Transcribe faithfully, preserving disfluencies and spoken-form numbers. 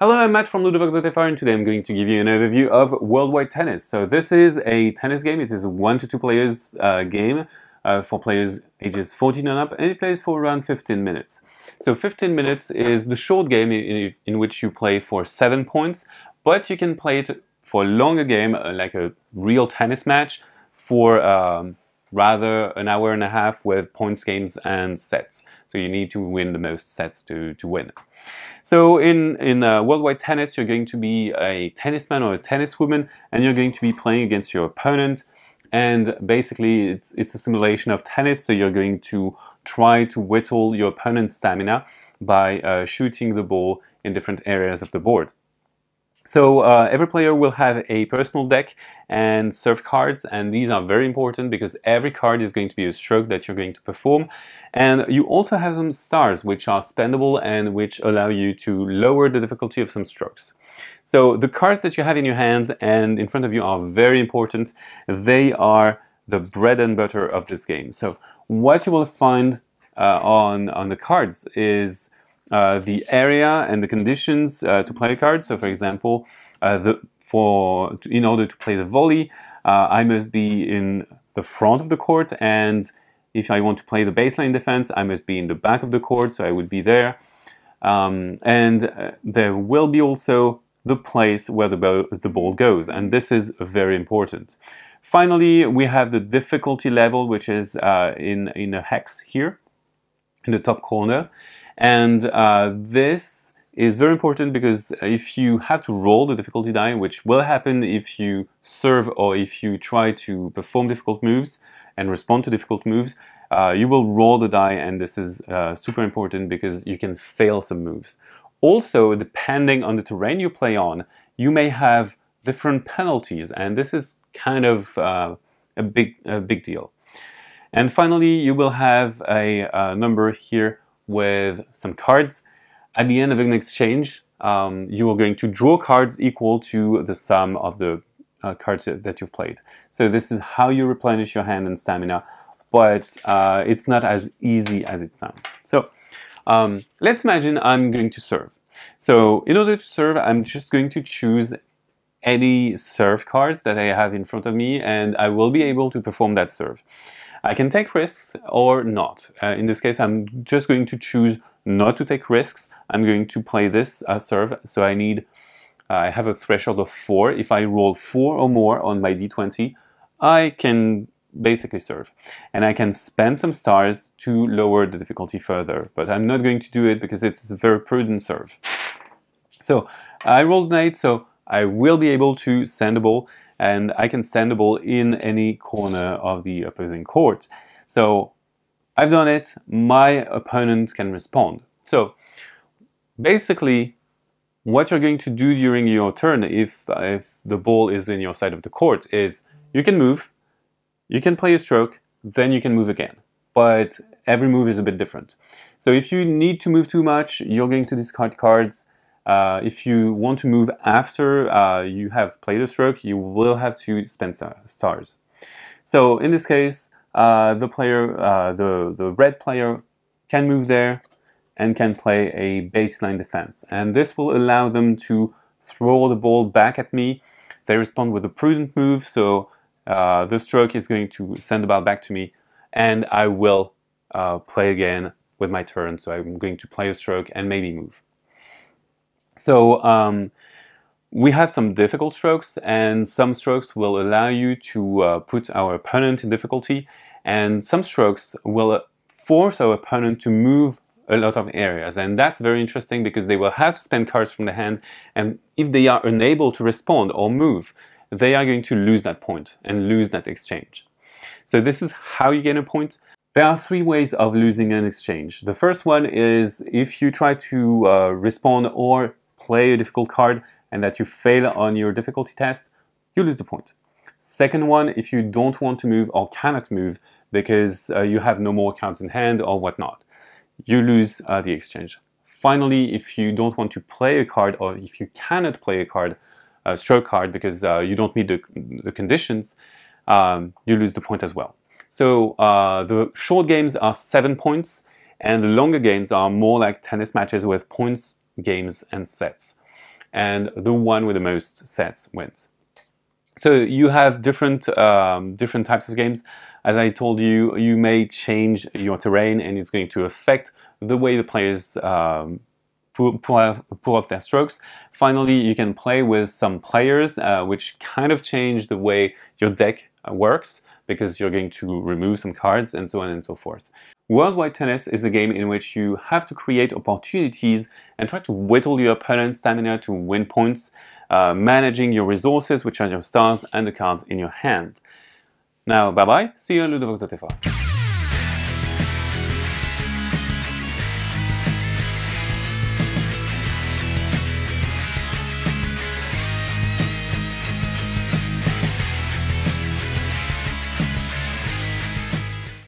Hello, I'm Matt from Ludovox dot F R and today I'm going to give you an overview of Worldwide Tennis. So this is a tennis game, it is a one to two players uh, game uh, for players ages fourteen and up, and it plays for around fifteen minutes. So fifteen minutes is the short game in, in which you play for seven points, but you can play it for a longer game, like a real tennis match, for um, rather an hour and a half with points games and sets. So you need to win the most sets to, to win. So in, in uh, Worldwide Tennis, you're going to be a tennisman or a tenniswoman, and you're going to be playing against your opponent. And basically, it's, it's a simulation of tennis, so you're going to try to whittle your opponent's stamina by uh, shooting the ball in different areas of the board. So uh, every player will have a personal deck and serve cards, and these are very important because every card is going to be a stroke that you're going to perform. And you also have some stars which are spendable and which allow you to lower the difficulty of some strokes. So the cards that you have in your hands and in front of you are very important. They are the bread and butter of this game. So what you will find uh, on, on the cards is Uh, the area and the conditions uh, to play a card. So, for example, uh, the, for in order to play the volley, uh, I must be in the front of the court, and if I want to play the baseline defense, I must be in the back of the court, so I would be there. Um, and uh, there will be also the place where the, ball, the ball goes, and this is very important. Finally, we have the difficulty level, which is uh, in, in a hex here, in the top corner. And uh, this is very important because if you have to roll the difficulty die, which will happen if you serve or if you try to perform difficult moves and respond to difficult moves, uh, you will roll the die, and this is uh, super important because you can fail some moves. Also, depending on the terrain you play on, you may have different penalties, and this is kind of uh, a big, a big deal. And finally, you will have a, a number here with some cards. At the end of an exchange, um, you are going to draw cards equal to the sum of the uh, cards that you've played. So this is how you replenish your hand and stamina, but uh, it's not as easy as it sounds. So um, let's imagine I'm going to serve. So in order to serve, I'm just going to choose any serve cards that I have in front of me, and I will be able to perform that serve. I can take risks or not. Uh, in this case, I'm just going to choose not to take risks. I'm going to play this uh, serve, so I need, uh, I have a threshold of four. If I roll four or more on my d twenty, I can basically serve. And I can spend some stars to lower the difficulty further, but I'm not going to do it because it's a very prudent serve. So I rolled an eight, so I will be able to send a ball, and I can send the ball in any corner of the opposing court. So I've done it, my opponent can respond. So basically what you're going to do during your turn, if, if the ball is in your side of the court, is you can move, you can play a stroke, then you can move again. But every move is a bit different. So if you need to move too much, you're going to discard cards. Uh, if you want to move after uh, you have played a stroke, you will have to spend stars. So in this case, uh, the player, uh, the, the red player can move there and can play a baseline defense. And this will allow them to throw the ball back at me. They respond with a prudent move, so uh, the stroke is going to send the ball back to me, and I will uh, play again with my turn. So I'm going to play a stroke and maybe move. So um, we have some difficult strokes, and some strokes will allow you to uh, put our opponent in difficulty, and some strokes will force our opponent to move a lot of areas, and that's very interesting because they will have to spend cards from the hand, and if they are unable to respond or move, they are going to lose that point and lose that exchange. So this is how you gain a point. There are three ways of losing an exchange. The first one is if you try to uh, respond or play a difficult card and that you fail on your difficulty test, you lose the point. Second one, if you don't want to move or cannot move because uh, you have no more cards in hand or whatnot, you lose uh, the exchange. Finally, if you don't want to play a card or if you cannot play a card, a stroke card, because uh, you don't meet the, the conditions, um, you lose the point as well. So uh, the short games are seven points, and the longer games are more like tennis matches with points, games, and sets. and the one with the most sets wins. So you have different, um, different types of games. As I told you, you may change your terrain and it's going to affect the way the players um, pull, pull off their strokes. Finally, you can play with some players, uh, which kind of change the way your deck works, because you're going to remove some cards and so on and so forth. Worldwide Tennis is a game in which you have to create opportunities and try to whittle your opponent's stamina to win points, uh, managing your resources, which are your stars and the cards in your hand. Now, bye-bye, see you on Ludovox dot F R.